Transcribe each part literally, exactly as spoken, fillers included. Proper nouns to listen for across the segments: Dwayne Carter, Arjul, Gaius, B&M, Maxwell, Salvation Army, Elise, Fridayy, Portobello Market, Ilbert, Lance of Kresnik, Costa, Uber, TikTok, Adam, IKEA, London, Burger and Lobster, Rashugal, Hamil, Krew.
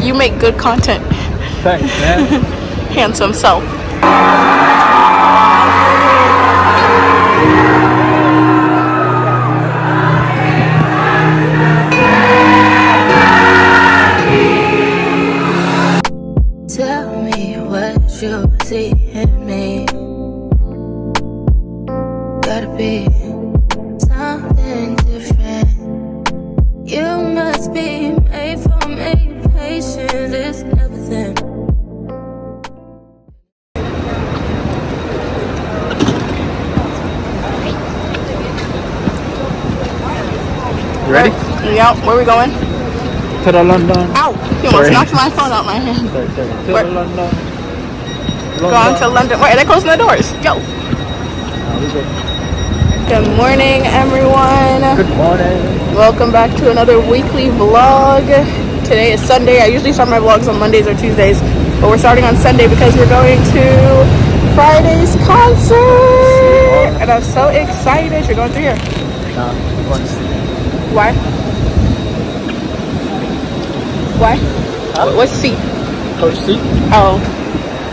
You make good content. Thanks, man. Handsome self. Tell me what you see in me. Gotta be something different. You must be made for me. Patience is everything. You ready? Yep. Where are we going? To the London. Ow! He almost knocked my phone out my hand. Sorry, sorry. To the London. London. Going to London. Wait, they're closing the doors. Yo! No, we good. Good morning, everyone. Good morning. Welcome back to another weekly vlog. Today is Sunday. I usually start my vlogs on Mondays or Tuesdays, but we're starting on Sunday because we're going to Friday's concert, and I'm so excited. You're going through here? Nah, I'm going to sleep. Why? Why? Huh? What's C? Coach C? Oh.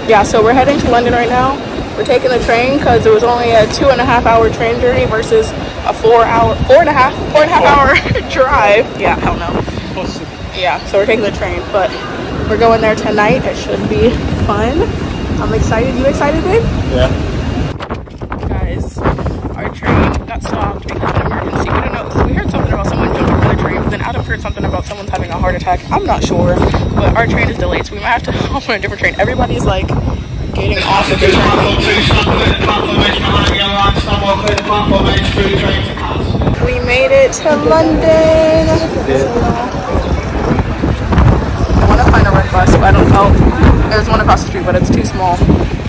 Yeah, so we're heading to London right now. We're taking the train because there was only a two and a half hour train journey versus a four hour, four and a half, four and a half hour drive. Yeah, I don't know. Awesome. Yeah, so we're taking the train, but we're going there tonight. It should be fun. I'm excited. You excited, babe? Yeah. Guys, our train got stopped because of an emergency. We don't know. We heard something about someone jumping from the train, but then Adam heard something about someone's having a heart attack. I'm not sure, but our train is delayed, so we might have to hop on a different train. Everybody's like getting off of the train. We made it to London. Yeah. Bus, but I don't know. There's one across the street, but it's too small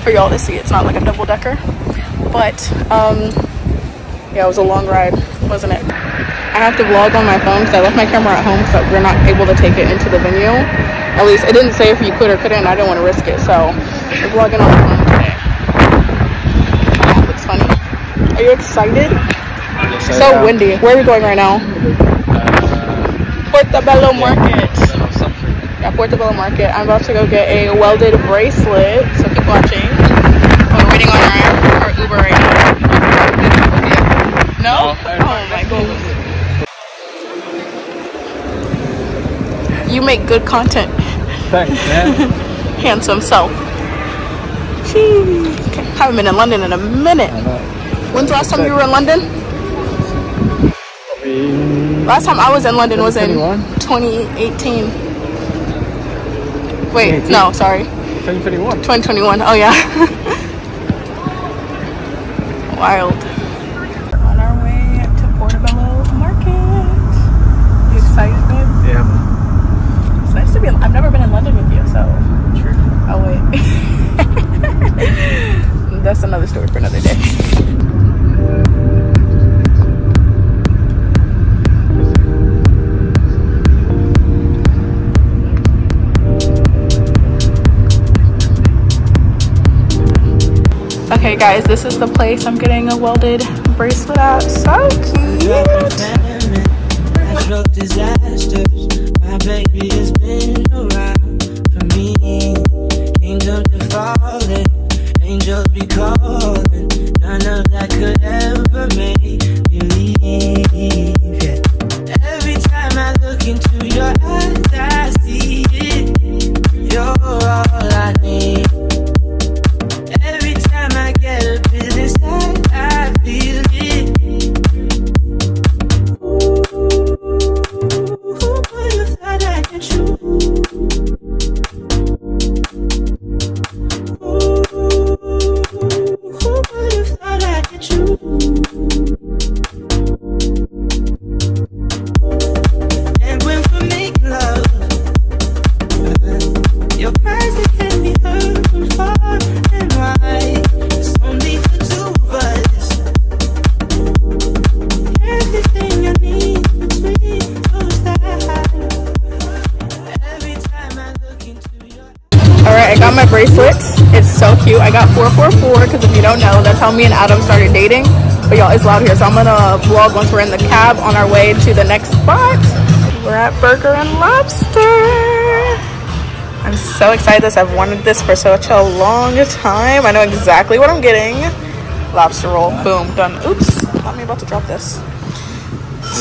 for y'all to see. It's not like a double decker, but um, yeah, it was a long ride, wasn't it? I have to vlog on my phone because I left my camera at home, so we're not able to take it into the venue. At least it didn't say if you could or couldn't. I didn't want to risk it, so we're vlogging on my phone today. That looks funny. Are you excited? It's so yeah. windy. Where are we going right now? Uh, Portobello Market. At Portobello Market. I'm about to go get a welded bracelet, so keep watching. We're waiting on our, our Uber right now. No? Oh my goodness. You make good content. Thanks, man. Handsome self. Jeez. Okay. Haven't been in London in a minute. When's the last time you were in London? Last time I was in London was in twenty eighteen. Wait, twenty eighteen. No, sorry. twenty twenty-one. twenty twenty-one, oh yeah. Wild. We're on our way to Portobello Market. You excited, babe? Yeah. It's nice to be, I've never been in London with you, so. True. Oh wait. That's another story for another day. Okay guys, this is the place I'm getting a welded bracelet at. So cute! Natural disasters. My baby has been around for me. Angels be falling, angels be calling. None of that could ever make believe. Every time I look into your eyes, I see it. You're all I need. I got four four four because if you don't know, that's how me and Adam started dating. But y'all, it's loud here, so I'm gonna vlog once we're in the cab on our way to the next spot. We're We're at Burger and Lobster. I'm so excited this. I've wanted this for such a long time. I know exactly what I'm getting. Lobster roll. Boom. Done. Oops. Thought me about to drop this.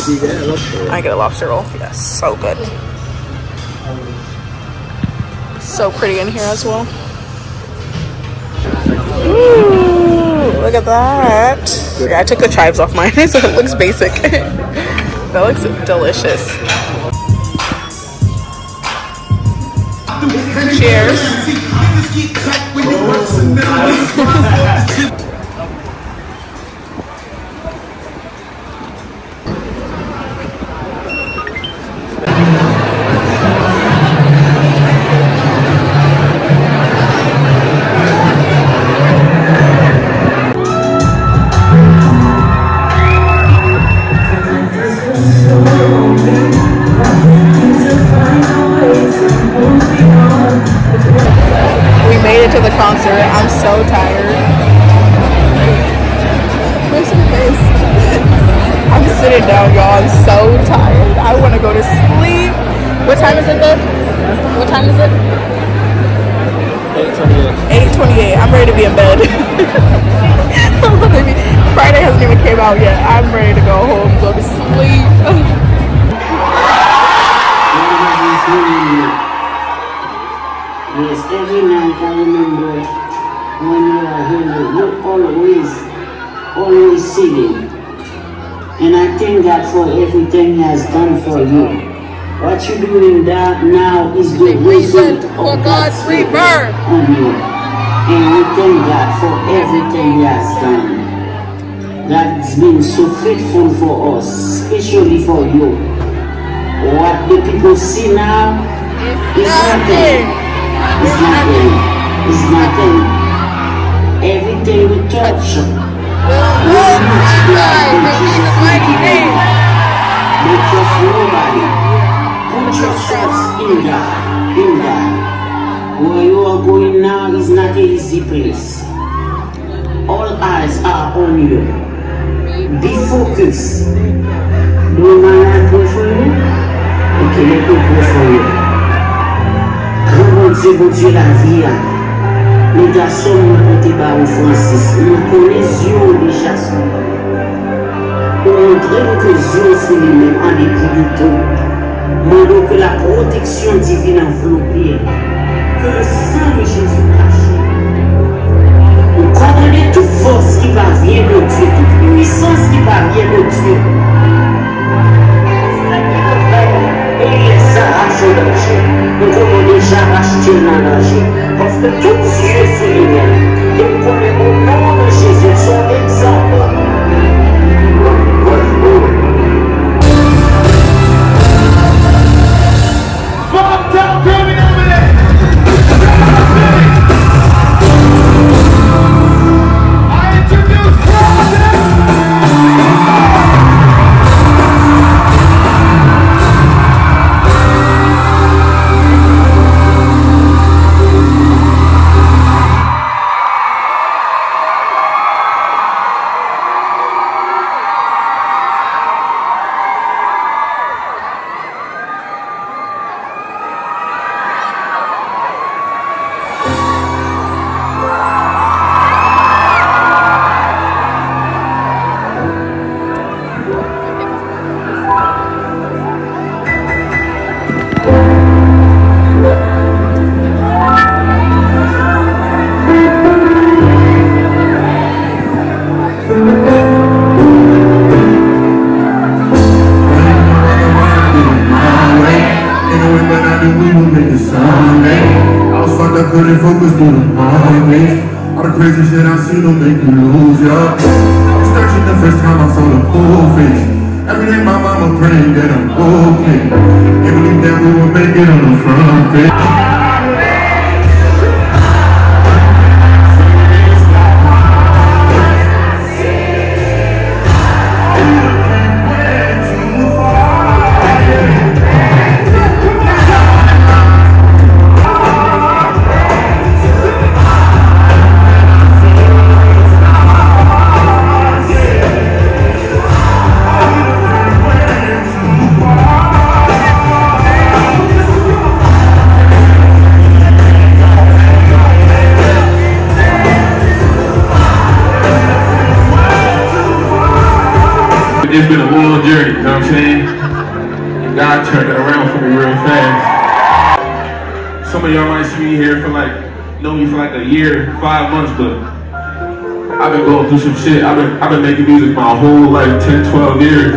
You get a lobster roll? I get a lobster roll. Yes. So good. So pretty in here as well. Ooh, look at that. Okay, I took the chives off mine, so it looks basic. That looks delicious. Cheers. Now is the reason for God's rebirth on you, and we thank God for everything He has done. That's been so faithful for us, especially for you. What the people see now is nothing. It's nothing. It's nothing. Everything we touch will multiply in Jesus' mighty name. Not just nobody. Put yourselves in God, in God. Where you are going now is not an easy place. All eyes are on you. Be focused. Do you mind I pray for you? Okay, let me pray for you. Grand bon Dieu, bon Dieu, la vie. Nous t'assommes à côté de Francis. Nous connaissons déjà son nom. Nous montrons que Dieu c'est le même en dépit de tout. Mandons que la protection divine enveloppée, que le sang de Jésus cache. Nous condamnons toute force qui parvient de Dieu, toute puissance qui parvient de Dieu. Et les arrache au danger. Nous avons déjà arraché dans le danger. Parce que tout Dieu c'est le même. Et nous connaissons au nom de Jésus son exemple. And God turned it around for me real fast. Some of y'all might see me here for like, know me for like a year, five months, but I've been going through some shit. I've been, I've been making music my whole life, ten, twelve years.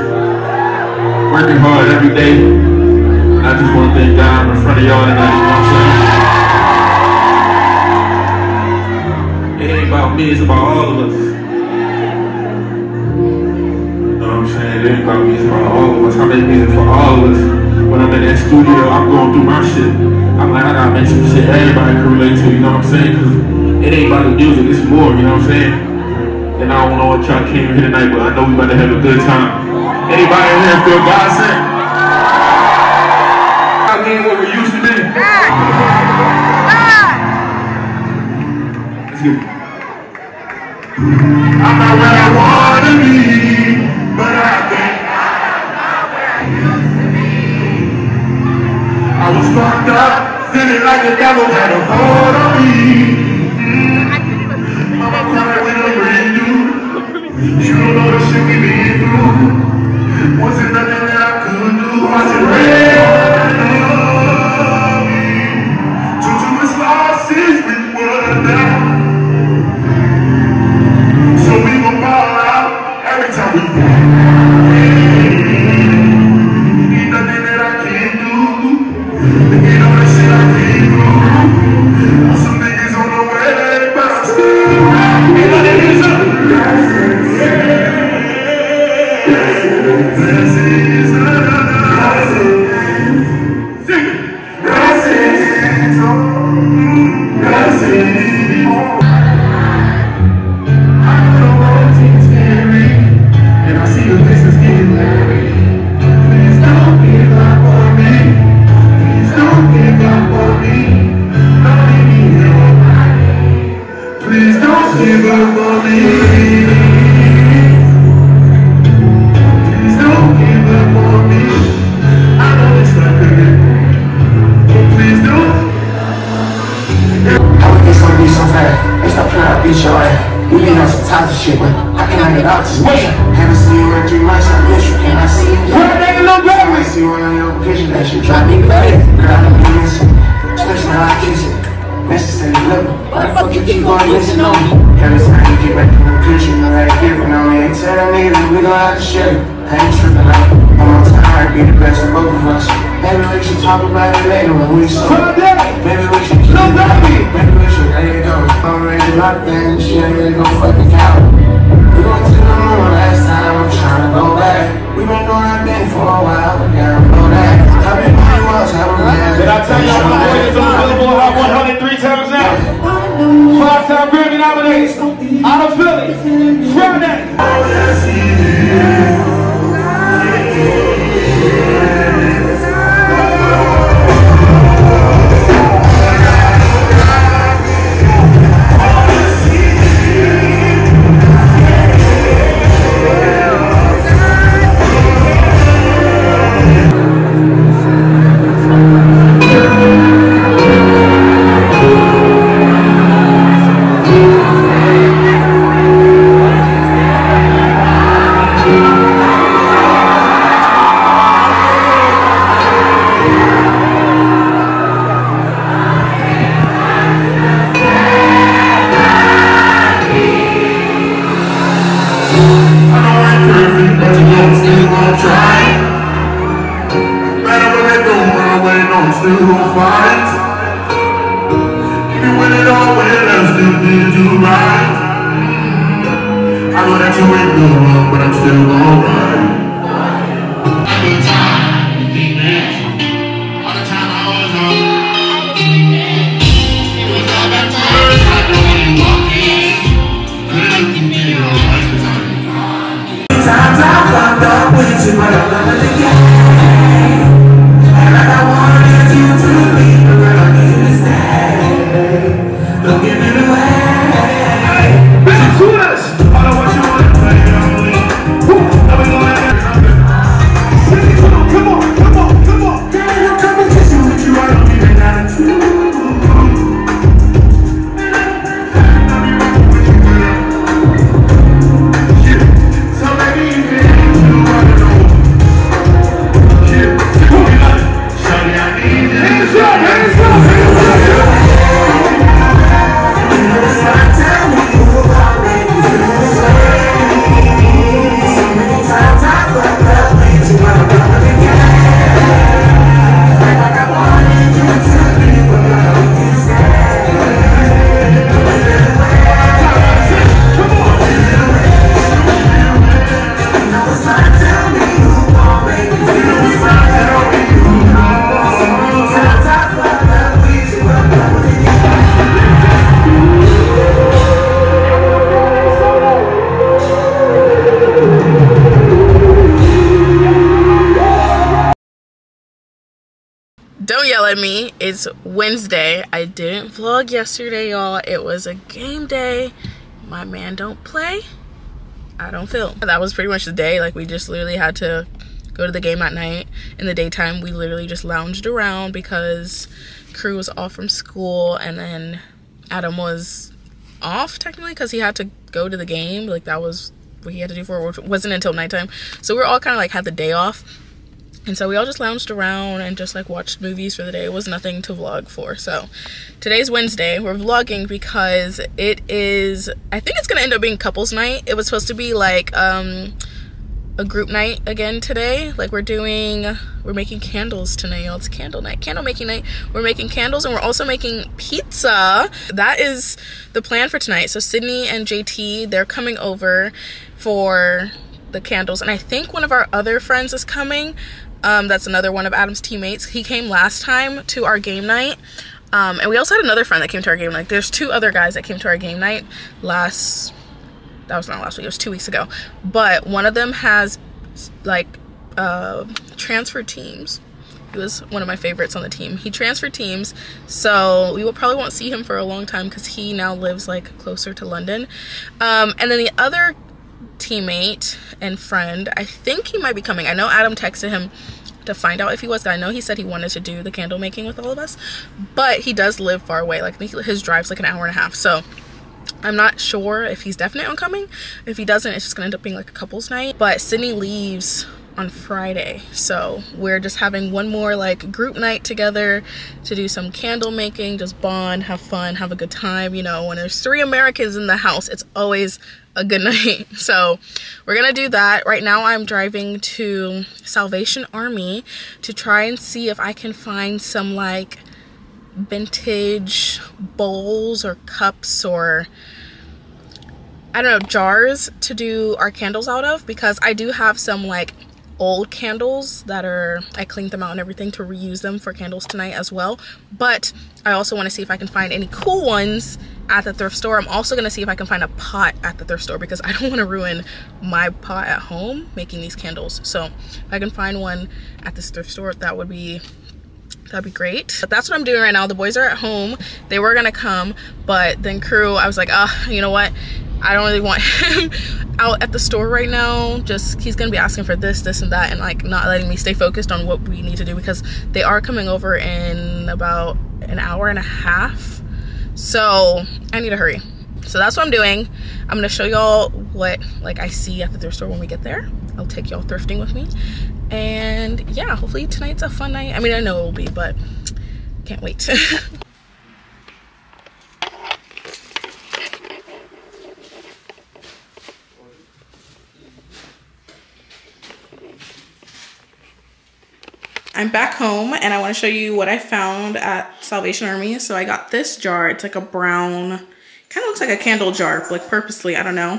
Working hard every day. And I just want to thank God in front of y'all tonight, you know what I'm saying? It ain't about me, it's about all of us. You know what I'm saying? It ain't about me, it's about all of us. I make music for all of us. When I'm in that studio, I'm going through my shit. I'm like, I gotta make some shit everybody can relate to, you know what I'm saying? Cause it ain't about the music, it's more, you know what I'm saying? And I don't know what y'all came here tonight, but I know we about to have a good time. Anybody in here feel God sent? I mean, what we used to be. Let's get it. I'm not where I want to be, but I think I'm not where I used to be. I was fucked up, feeling like the devil had a hold on me. You don't know the shit we been through. Wasn't nothing that I couldn't do. Wasn't real. Too too much losses we were now. So we gon' ball out every time we play. Ain't nothing that I can't do. Ain't all the shit I can't do. Some niggas on the way, but I'm still around. Ain't nothing that's up. Let's do this! I don't want you to play, I don't believe. Don't yell at me. It's Wednesday. I didn't vlog yesterday, y'all. It was a game day. My man don't play, I don't film. That was pretty much the day. Like, we just literally had to go to the game at night. In the daytime, we literally just lounged around because Krew was off from school, and then Adam was off technically because he had to go to the game. Like, that was what he had to do for it. It wasn't until nighttime. So we were all kind of like had the day off. And so we all just lounged around and just like watched movies for the day. It was nothing to vlog for. So today's Wednesday. We're vlogging because it is, I think it's gonna end up being couples night. It was supposed to be like um, a group night again today. Like we're doing, we're making candles tonight, y'all. It's candle night, candle making night. We're making candles and we're also making pizza. That is the plan for tonight. So Sydney and J T, they're coming over for the candles. And I think one of our other friends is coming. Um, that's another one of Adam's teammates. He came last time to our game night. Um, and we also had another friend that came to our game night. There's two other guys that came to our game night last, that was not last week, it was two weeks ago. But one of them has like uh, transferred teams. He was one of my favorites on the team. He transferred teams, so we will probably won't see him for a long time because he now lives like closer to London. Um, and then the other teammate and friend, I think he might be coming. I know Adam texted him to find out if he was. I know he said he wanted to do the candle making with all of us, but he does live far away. Like, I think his drive's like an hour and a half, so I'm not sure if he's definite on coming. If he doesn't, it's just gonna end up being like a couples night. But Sydney leaves on Friday, so we're just having one more like group night together to do some candle making, just bond, have fun, have a good time. You know, when there's three Americans in the house, it's always a good night. So we're gonna do that. Right now I'm driving to Salvation Army to try and see if I can find some like vintage bowls or cups or I don't know, jars to do our candles out of, because I do have some like old candles that are, I cleaned them out and everything to reuse them for candles tonight as well. But I also want to see if I can find any cool ones at the thrift store. I'm also going to see if I can find a pot at the thrift store because I don't want to ruin my pot at home making these candles. So if I can find one at this thrift store, that would be that'd be great. But that's what I'm doing right now. The boys are at home. They were going to come, but then Krew, I was like, ah, oh, you know what? I don't really want him out at the store right now. Just, he's gonna be asking for this, this, and that, and like not letting me stay focused on what we need to do because they are coming over in about an hour and a half. So I need to hurry. So that's what I'm doing. I'm gonna show y'all what like I see at the thrift store when we get there. I'll take y'all thrifting with me. And yeah, hopefully tonight's a fun night. I mean, I know it will be, but can't wait. I'm back home and I want to show you what I found at Salvation Army. So I got this jar. It's like a brown, kind of looks like a candle jar, like purposely, I don't know.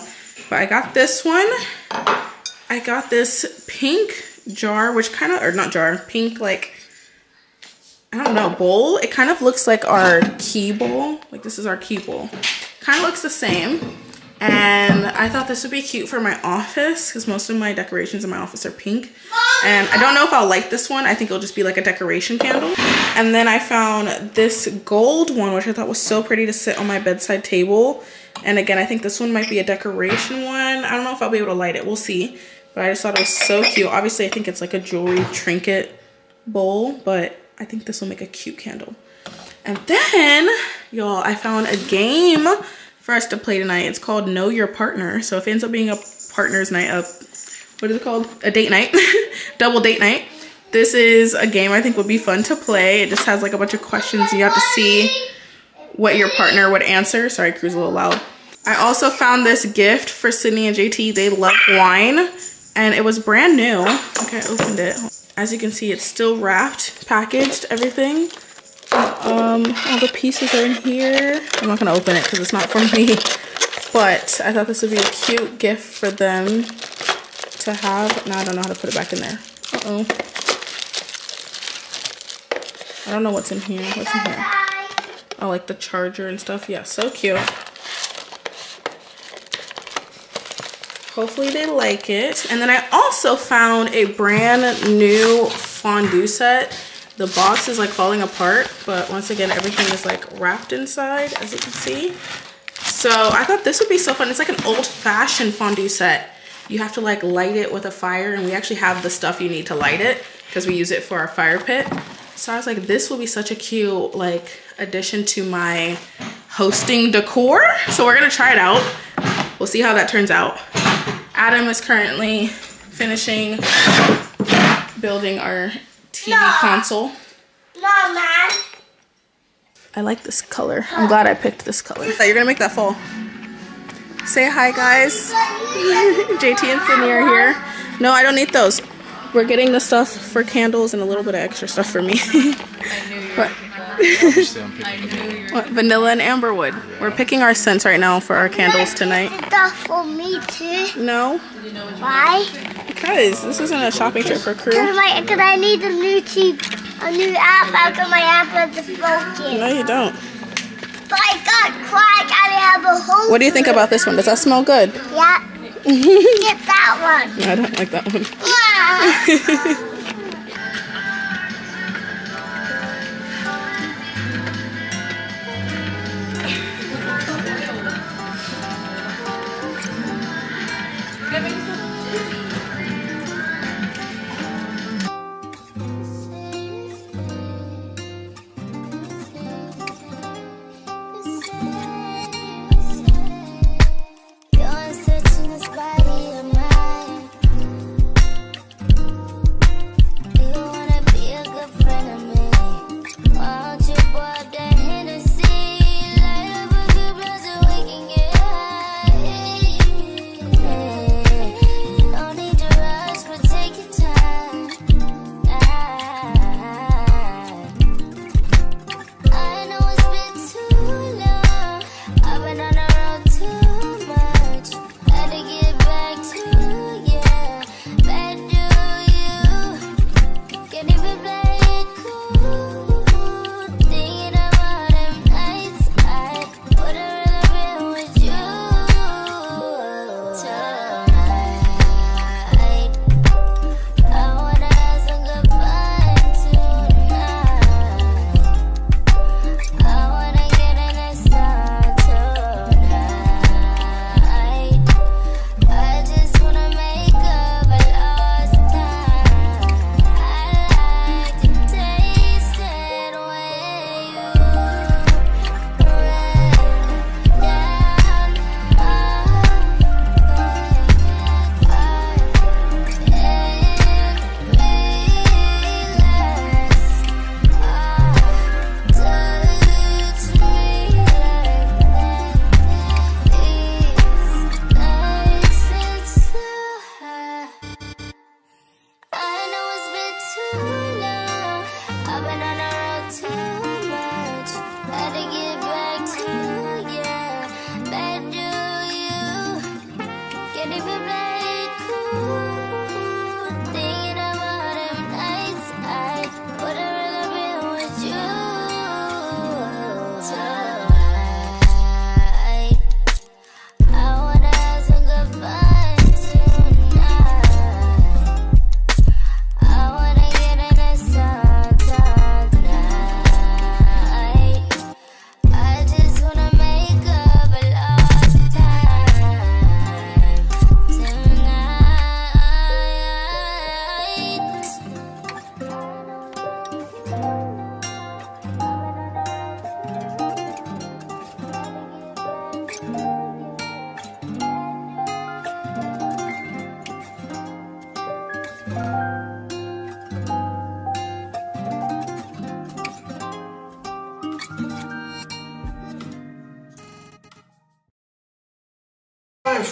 But I got this one. I got this pink jar, which kind of, or not jar, pink like, I don't know, bowl. It kind of looks like our key bowl. Like, this is our key bowl. Kind of looks the same. And I thought this would be cute for my office because most of my decorations in my office are pink. And I don't know if I'll like this one. I think it'll just be like a decoration candle. And then I found this gold one, which I thought was so pretty to sit on my bedside table. And again, I think this one might be a decoration one. I don't know if I'll be able to light it. We'll see. But I just thought it was so cute. Obviously, I think it's like a jewelry trinket bowl, but I think this will make a cute candle. And then, y'all, I found a game for us to play tonight. It's called Know Your Partner. So if it ends up being a partner's night, up, what is it called? A date night, double date night. This is a game I think would be fun to play. It just has like a bunch of questions. You have to see what your partner would answer. Sorry, Krew's a little loud. I also found this gift for Sydney and J T. They love wine and it was brand new. Okay, I opened it. As you can see, it's still wrapped, packaged, everything. Um, all the pieces are in here. I'm not gonna open it because it's not for me, but I thought this would be a cute gift for them to have. Now I don't know how to put it back in there. Uh-oh. I don't know what's in here. What's in here? Oh, like the charger and stuff. Yeah, so cute. Hopefully they like it. And then I also found a brand new fondue set. The box is like falling apart, but once again, everything is like wrapped inside, as you can see. So I thought this would be so fun. It's like an old-fashioned fondue set. You have to like light it with a fire, and we actually have the stuff you need to light it because we use it for our fire pit. So I was like, this will be such a cute like addition to my hosting decor. So we're gonna try it out. We'll see how that turns out. Adam is currently finishing building our T V no. console. No, man. I like this color. I'm glad I picked this color. You're gonna make that fall. Say hi, guys. J T and Sydney are here. No, I don't need those. We're getting the stuff for candles and a little bit of extra stuff for me. I knew you were. Vanilla and amberwood. Yeah. We're picking our scents right now for our candles tonight. Stuff for me too. No. Why? Because this isn't a shopping trip for Krew. Because I need a new cheap, a new app. How come my app is broken? No, you don't. But I got cracked and I have a hole. What do you think about this one? Does that smell good? Yeah. Get that one. No, I don't like that one. Yeah.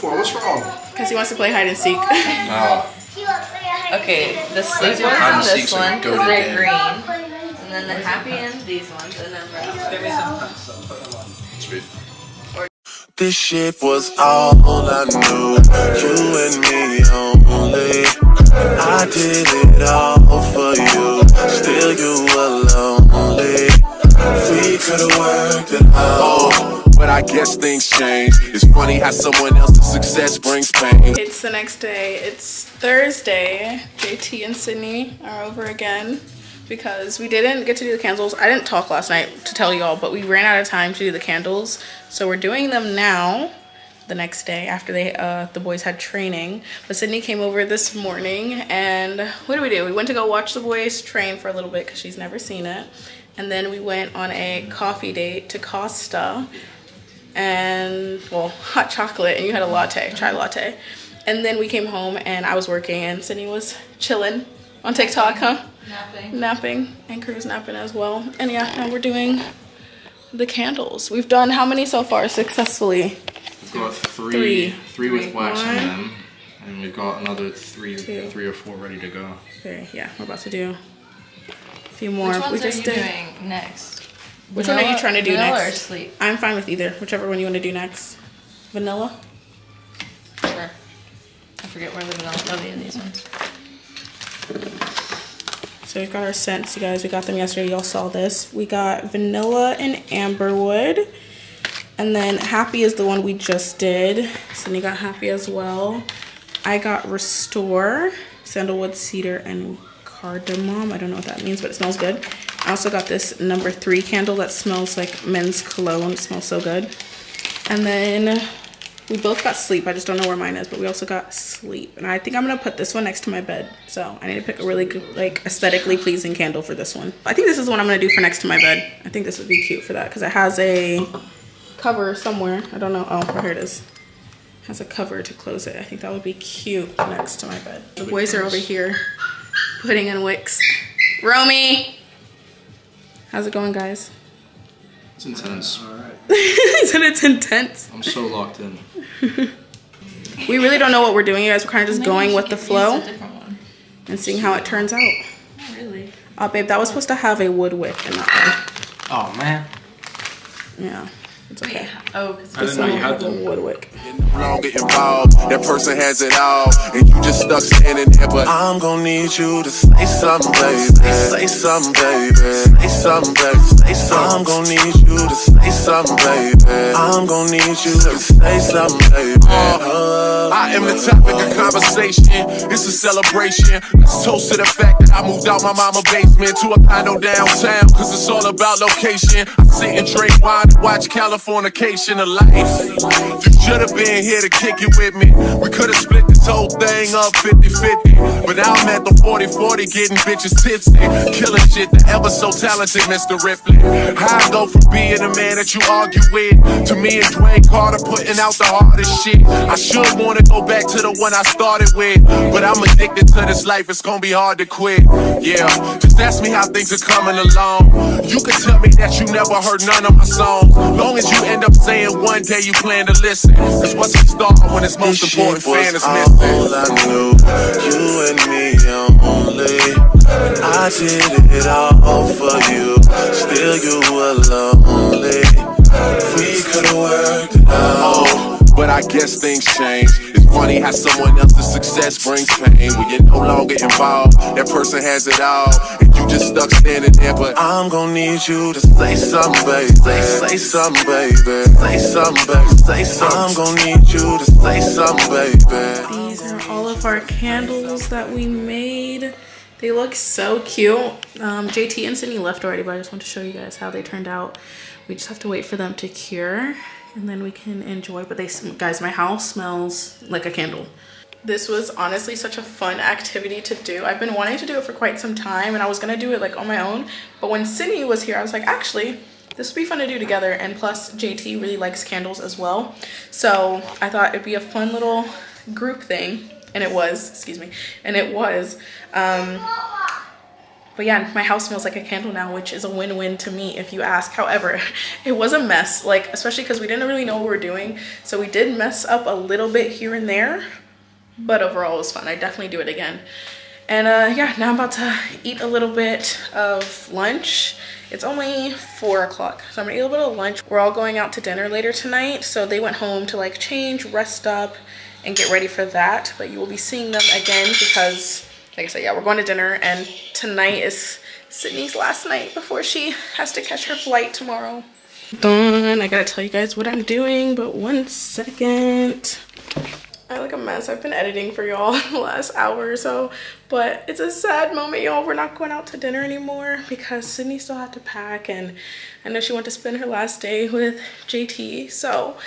What's wrong? Because he wants to play hide and seek. No. Okay, the sleep ones on this one, because they're green. And then the happy ends, these ones, and then red. This shit was all I knew. You and me only. I did it all for you. Still you were lonely. We could've worked it out. But I guess things change. It's funny how someone else's success brings pain. It's the next day. It's Thursday. J T and Sydney are over again. because we didn't get to do the candles. I didn't talk last night to tell y'all, but we ran out of time to do the candles. So we're doing them now, the next day after they uh, the boys had training. But Sydney came over this morning, and what did we do? We went to go watch the boys train for a little bit because she's never seen it. And then we went on a coffee date to Costa, and well, hot chocolate, and you had a latte, chai latte. And then we came home and I was working and Sydney was chilling on TikTok, huh? Napping. Napping, and Krew's napping as well. And yeah, now we're doing the candles. We've done how many so far successfully? We've got three, three, three with wax in them, and we've got another three, two. three or four ready to go. Okay, yeah, we're about to do a few more. Which ones we just are you did. doing next? Which vanilla, one are you trying to do vanilla next? Vanilla or sleep? I'm fine with either, whichever one you want to do next. Vanilla? Sure. I forget where the vanilla is. Oh, yeah, these ones. So we've got our scents, you guys. We got them yesterday. Y'all saw this. We got vanilla and amberwood. And then happy is the one we just did. Sydney got happy as well. I got restore, sandalwood, cedar, and cardamom. I don't know what that means, but it smells good. I also got this number three candle that smells like men's cologne. It smells so good. And then we both got sleep. I just don't know where mine is, but we also got sleep. And I think I'm gonna put this one next to my bed. So I need to pick a really good, like, aesthetically pleasing candle for this one. I think this is the one I'm gonna do for next to my bed. I think this would be cute for that because it has a cover somewhere. I don't know. Oh, here it is. It has a cover to close it. I think that would be cute next to my bed. The boys are over here putting in wicks. Romy! How's it going, guys? It's intense. All right. Isn't it intense? I'm so locked in. We really don't know what we're doing, you guys. We're kind of just Maybe going with the flow and seeing how it turns out. Not really. Oh, babe, that was supposed to have a wood wick in that one. Oh, man. Yeah. It's okay. Oh, because I didn't know you had the woodwick. That person has it all, and you just stuck standing there. But I'm gonna need you to say something, baby. Say something, baby. Say something, baby. Say something. I'm gonna need you to say something, baby. I'm gonna need you to say something, baby. I am the topic of conversation. It's a celebration. Let's toast to the fact that I moved out my mama basement to a condo downtown, cause it's all about location. I sit and drink wine and watch California. Californication of life. You should have been here to kick it with me. We could have split this whole thing up fifty fifty. But now I'm at the forty forty getting bitches tipsy. Killing shit, the ever so talented Mister Ripley. How I go from being a man that you argue with to me and Dwayne Carter putting out the hardest shit. I should want to go back to the one I started with, but I'm addicted to this life. It's gonna be hard to quit. Yeah, just ask me how things are coming along. You can tell me that you never heard none of my songs. Long as you end up saying one day you plan to listen. Cause what's the start when it's most this important fan is missing? All I knew, you and me, I'm only. I did it all for you, still you were lonely. We could've worked it out, but I guess things change. Funny how someone else's success brings pain. When you're no longer involved, that person has it all, and you just stuck standing there. But I'm gonna need you to say something, baby. Say, say something, baby. Say something, baby. Say something. I'm gonna need you to say something, baby. These are all of our candles that we made. They look so cute. Um, J T and Sydney left already, but I just want to show you guys how they turned out. We just have to wait for them to cure, and then we can enjoy. But they, guys, my house smells like a candle. This was honestly such a fun activity to do. I've been wanting to do it for quite some time, and I was gonna do it like on my own. But when Sydney was here, I was like, actually, this would be fun to do together. And plus J T really likes candles as well. So I thought it'd be a fun little group thing. And it was, excuse me, and it was. Um, But yeah, my house smells like a candle now, which is a win-win to me if you ask. However, it was a mess, like especially because we didn't really know what we were doing. So we did mess up a little bit here and there, but overall it was fun. I definitely do it again. And uh, yeah, now I'm about to eat a little bit of lunch. It's only four o'clock, so I'm gonna eat a little bit of lunch. We're all going out to dinner later tonight. So they went home to like change, rest up, and get ready for that. But you will be seeing them again because, like I said, yeah, we're going to dinner, and tonight is Sydney's last night before she has to catch her flight tomorrow. Done. I gotta tell you guys what I'm doing, but one second. I look a mess. I've been editing for y'all the last hour or so, but it's a sad moment, y'all. We're not going out to dinner anymore because Sydney still had to pack, and I know she went to spend her last day with J T. So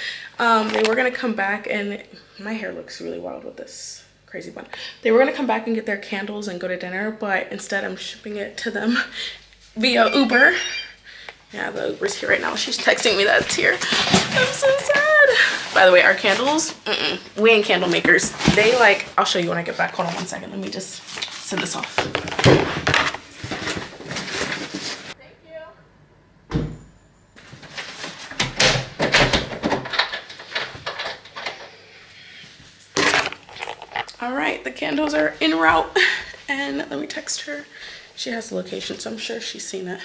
um, they were gonna come back, and my hair looks really wild with this crazy bun. They were gonna come back and get their candles and go to dinner, but instead I'm shipping it to them via Uber. Yeah, the Uber's here right now. She's texting me that it's here. I'm so sad. By the way, our candles, mm-mm, we ain't candle makers. They like, I'll show you when I get back. Hold on one second. Let me just send this off. Thank you. All right, the candles are en route. And let me text her. She has the location, so I'm sure she's seen it.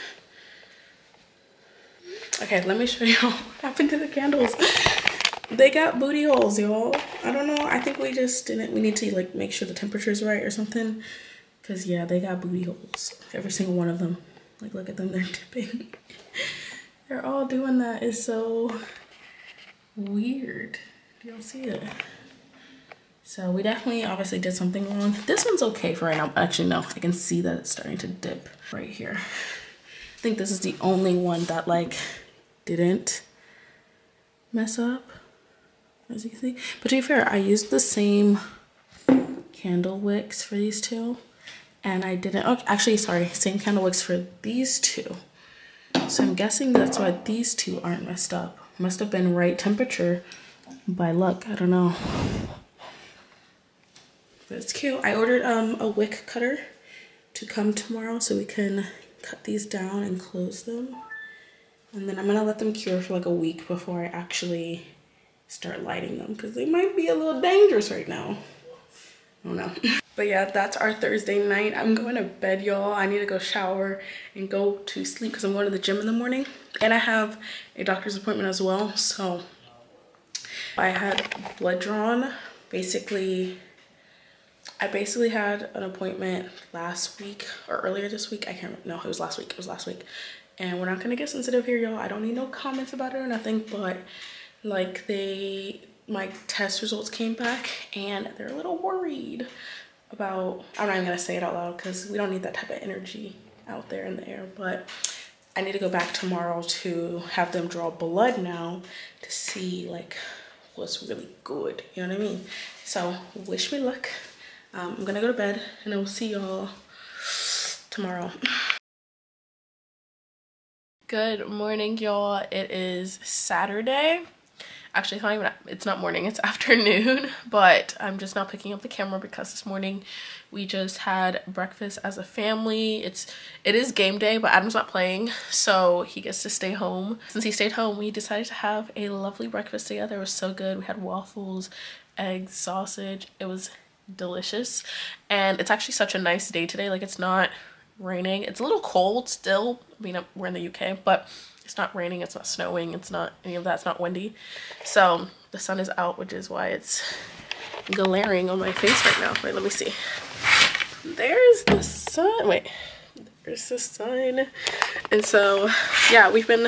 Okay, let me show you what happened to the candles. They got booty holes, y'all. I don't know. I think we just didn't. We need to like make sure the temperature is right or something. Cause yeah, they got booty holes. Every single one of them. Like, look at them. They're dipping. They're all doing that. It's so weird. Do y'all see it? So we definitely obviously did something wrong. This one's okay for right now. Actually, no. I can see that it's starting to dip right here. I think this is the only one that like didn't mess up, as you can see. But to be fair, I used the same candle wicks for these two, and I didn't, oh, actually, sorry, same candle wicks for these two. So I'm guessing that's why these two aren't messed up. Must have been right temperature by luck, I don't know. But it's cute. I ordered um, a wick cutter to come tomorrow so we can cut these down and close them. And then I'm gonna let them cure for like a week before I actually start lighting them, because they might be a little dangerous right now. I don't know. But yeah, that's our Thursday night. I'm going to bed, y'all. I need to go shower and go to sleep because I'm going to the gym in the morning. And I have a doctor's appointment as well. So I had blood drawn. Basically, I basically had an appointment last week or earlier this week. I can't remember. No, it was last week. It was last week. And we're not gonna get sensitive here, y'all. I don't need no comments about it or nothing, but like they, my test results came back and they're a little worried about, I'm not even gonna say it out loud because we don't need that type of energy out there in the air, but I need to go back tomorrow to have them draw blood now to see like what's really good, you know what I mean? So wish me luck. Um, I'm gonna go to bed and I will see y'all tomorrow. Good morning, y'all. It is Saturday. Actually, it's not even, it's not morning, it's afternoon, but I'm just not picking up the camera because this morning we just had breakfast as a family. It's, it is game day, but Adam's not playing, so he gets to stay home. Since he stayed home, we decided to have a lovely breakfast together. It was so good. We had waffles, eggs, sausage. It was delicious. And it's actually such a nice day today. Like, it's not raining. It's a little cold still. I mean, we're in the U K, but it's not raining, it's not snowing, it's not any of that, it's not windy. So the sun is out, which is why it's glaring on my face right now. Wait, let me see. There's the sun. Wait, there's the sun. And so yeah, we've been,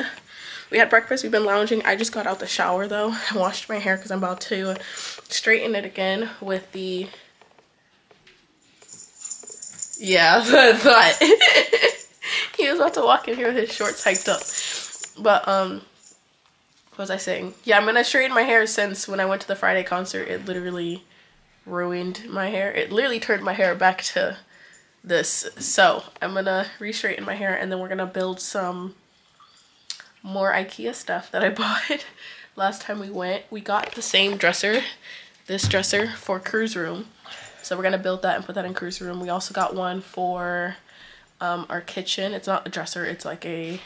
we had breakfast, we've been lounging. I just got out the shower though. I washed my hair because I'm about to straighten it again with the, yeah, but he was about to walk in here with his shorts hiked up. But um what was I saying? Yeah, I'm gonna straighten my hair since when I went to the Fridayy concert it literally ruined my hair. It literally turned my hair back to this. So I'm gonna re-straighten my hair and then we're gonna build some more IKEA stuff that I bought last time we went. We got the same dresser, this dresser for Krew's room. So we're gonna build that and put that in Krew's room. We also got one for um our kitchen. It's not a dresser, it's like a,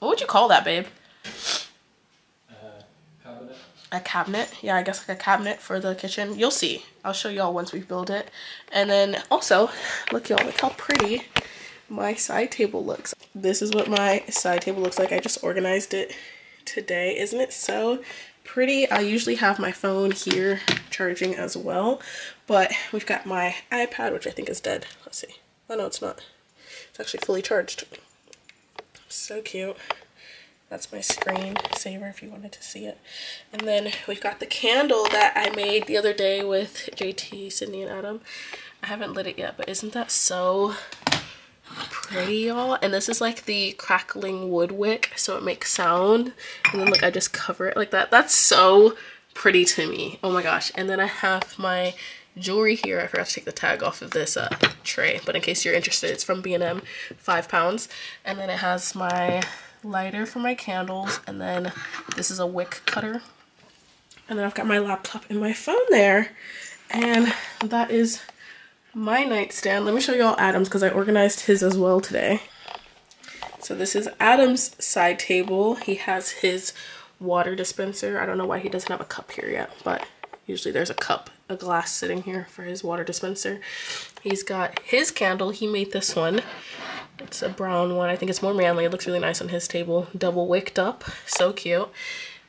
what would you call that, babe? Uh, cabinet. A cabinet. Yeah, I guess like a cabinet for the kitchen. You'll see. I'll show y'all once we build it. And then also, look y'all, look how pretty my side table looks. This is what my side table looks like. I just organized it today. Isn't it so pretty? I usually have my phone here charging as well, but we've got my iPad, which I think is dead. Let's see. Oh no, it's not. Actually fully charged. So cute. That's my screen saver if you wanted to see it. And then we've got the candle that I made the other day with J T, Sydney, and Adam. I haven't lit it yet, but isn't that so pretty, y'all? And this is like the crackling wood wick, so it makes sound. And then look, I just cover it like that. That's so pretty to me. Oh my gosh. And then I have my jewelry here. I forgot to take the tag off of this uh, tray, but in case you're interested, it's from B and M, five pounds. And then it has my lighter for my candles, and then this is a wick cutter. And then I've got my laptop and my phone there, and that is my nightstand. Let me show you all Adam's, because I organized his as well today. So this is Adam's side table. He has his water dispenser. I don't know why he doesn't have a cup here yet, but usually there's a cup, a glass sitting here for his water dispenser. He's got his candle. He made this one. It's a brown one. I think it's more manly. It looks really nice on his table. Double wicked up. So cute.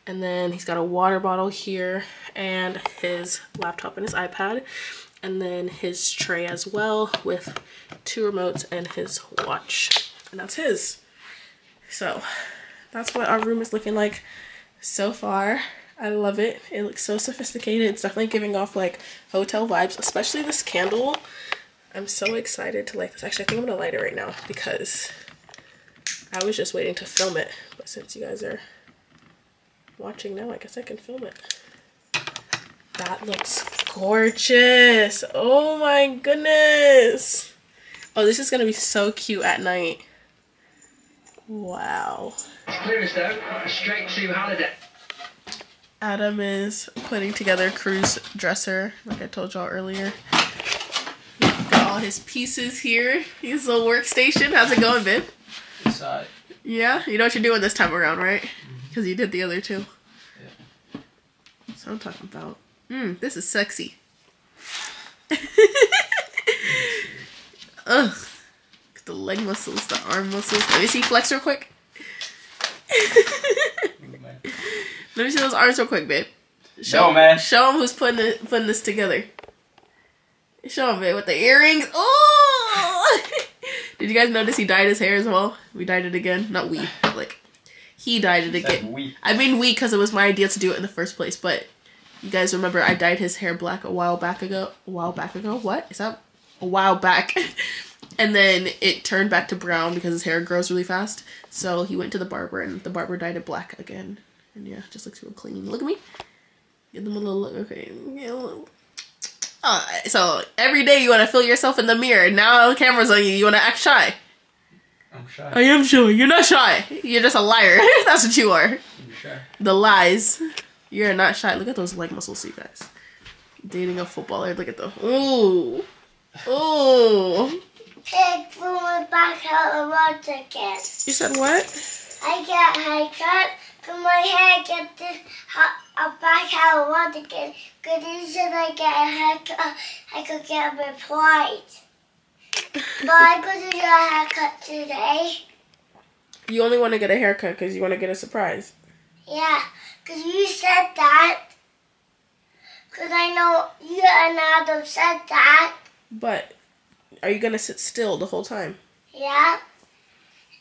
And then he's got a water bottle here and his laptop and his iPad. And then his tray as well with two remotes and his watch. And that's his. So that's what our room is looking like so far. I love it. It looks so sophisticated. It's definitely giving off like hotel vibes, especially this candle. I'm so excited to light this. Actually, I think I'm gonna light it right now because I was just waiting to film it. But since you guys are watching now, I guess I can film it. That looks gorgeous. Oh my goodness. Oh, this is gonna be so cute at night. Wow. Clearance though, straight to holiday. Adam is putting together Krew's dresser, like I told y'all earlier. Got all his pieces here. His little workstation. How's it going, babe? It's alright. Yeah? You know what you're doing this time around, right? Because mm-hmm. You did the other two. Yeah. That's what I'm talking about. Mmm, this is sexy. Ugh. The leg muscles, the arm muscles. Let me see flex real quick. Let me see those arms real quick, babe. Show no, man. Show them who's putting the, putting this together. Show them, babe, with the earrings. Oh! Did you guys notice he dyed his hair as well? We dyed it again. Not we, but like he dyed it again. We. I mean we, because it was my idea to do it in the first place. But you guys remember I dyed his hair black a while back ago. A while back ago. What is that? A while back. And then it turned back to brown because his hair grows really fast. So he went to the barber, and the barber dyed it black again. And yeah, just looks real clean. Look at me. Give them a little look. Okay. Uh, so every day you want to feel yourself in the mirror. Now the camera's on you. You want to act shy. I'm shy. I am shy. You're not shy. You're just a liar. That's what you are. I'm shy. The lies. You're not shy. Look at those leg muscles, you guys. Dating a footballer. Look at the. Ooh. Ooh. Pig blew my back out of my jacket. You said what? I got haircut. Can my hair get this a back out of water again? Because usually I get a haircut, I could get a replied. But I could do a haircut today. You only want to get a haircut because you want to get a surprise. Yeah, because you said that. Because I know you and Adam said that. But are you going to sit still the whole time? Yeah.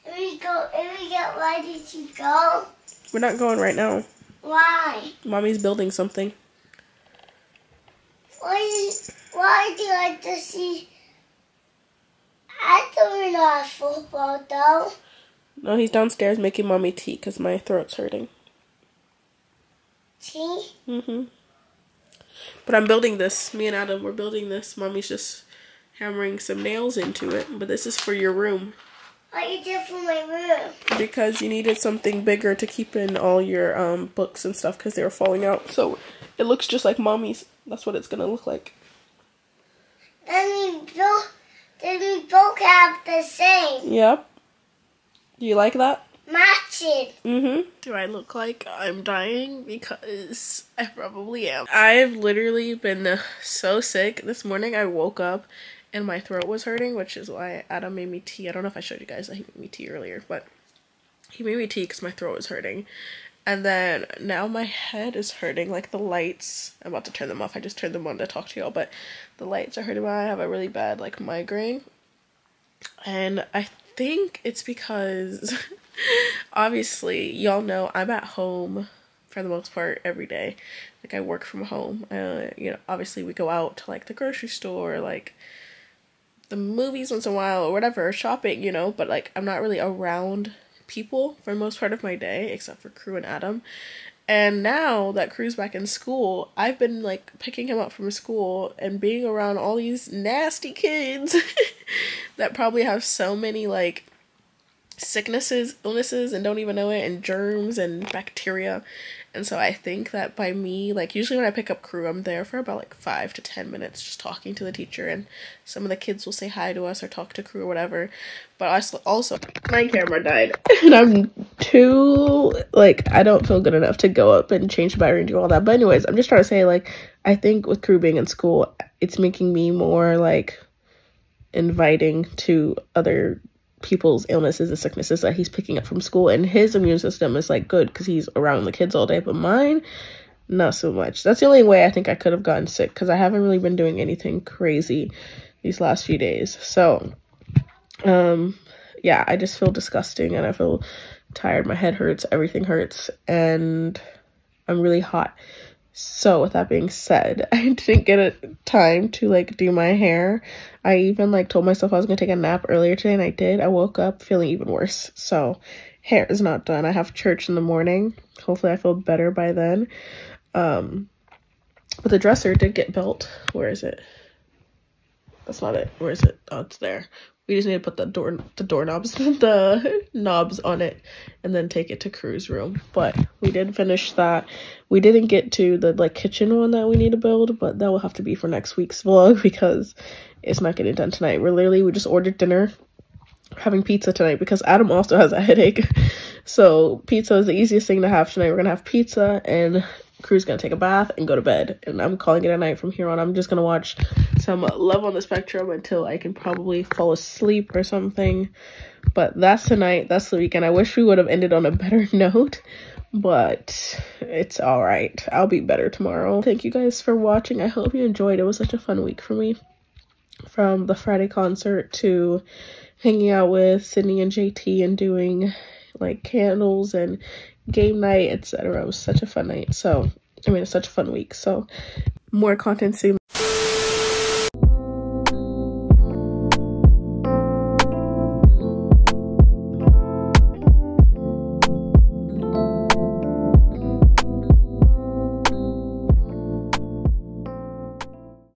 If we go, if we get ready to go. We're not going right now. Why? Mommy's building something. Why? Why do you like to see? I don't know football though. No, he's downstairs making mommy tea because my throat's hurting. Tea? Mm-hmm. But I'm building this. Me and Adam, we're building this. Mommy's just hammering some nails into it. But this is for your room. What you did for my room? Because you needed something bigger to keep in all your um, books and stuff because they were falling out. So it looks just like mommy's. That's what it's gonna look like. Then we both, then we both have the same. Yep. Do you like that? Matching. Mm-hmm. Do I look like I'm dying? Because I probably am. I've literally been so sick. This morning I woke up and my throat was hurting, which is why Adam made me tea. I don't know if I showed you guys that he made me tea earlier, but he made me tea because my throat was hurting. And then now my head is hurting, like the lights. I'm about to turn them off. I just turned them on to talk to y'all, but the lights are hurting. I have a really bad like migraine. And I think it's because Obviously, y'all know I'm at home for the most part every day. Like, I work from home. Uh, you know, obviously we go out to, like, the grocery store, or, like, the movies once in a while, or whatever, shopping, you know, but, like, I'm not really around people for the most part of my day, except for Krew and Adam. And now that Krew's back in school, I've been, like, picking him up from school and being around all these nasty kids that probably have so many, like, sicknesses, illnesses, and don't even know it, and germs and bacteria. And so I think that by me, like, usually when I pick up Krew, I'm there for about, like, five to ten minutes just talking to the teacher, and some of the kids will say hi to us or talk to Krew or whatever. But also, also my camera died, and I'm too, like, I don't feel good enough to go up and change the battery and do all that. But anyways, I'm just trying to say, like, I think with Krew being in school, it's making me more, like, inviting to other people's illnesses and sicknesses that he's picking up from school, and his immune system is, like, good because he's around the kids all day, but mine, not so much. That's the only way I think I could have gotten sick, because I haven't really been doing anything crazy these last few days. So um yeah, I just feel disgusting, and I feel tired, my head hurts, everything hurts, and I'm really hot. So with that being said, I didn't get a time to, like, do my hair. I even, like, told myself I was gonna take a nap earlier today, and I did. I woke up feeling even worse, so hair is not done. I have church in the morning. Hopefully I feel better by then. Um, but the dresser did get built. Where is it? That's not it. Where is it? Oh, it's there. We just need to put the door, the doorknobs, the knobs on it, and then take it to Krew's room. But we did finish that. We didn't get to the, like, kitchen one that we need to build, but that will have to be for next week's vlog, because it's not getting done tonight. We're literally, we just ordered dinner, having pizza tonight, because Adam also has a headache. So pizza is the easiest thing to have tonight. We're gonna have pizza, and Krew's gonna take a bath and go to bed, and I'm calling it a night from here on. I'm just gonna watch some Love on the Spectrum until I can probably fall asleep or something. But that's tonight, that's the weekend. I wish we would have ended on a better note, but it's all right. I'll be better tomorrow. Thank you guys for watching. I hope you enjoyed. It was such a fun week for me, from the Fridayy concert to hanging out with Sydney and J T and doing, like, candles and game night, etc. It was such a fun night. So I mean, it's such a fun week. So more content soon.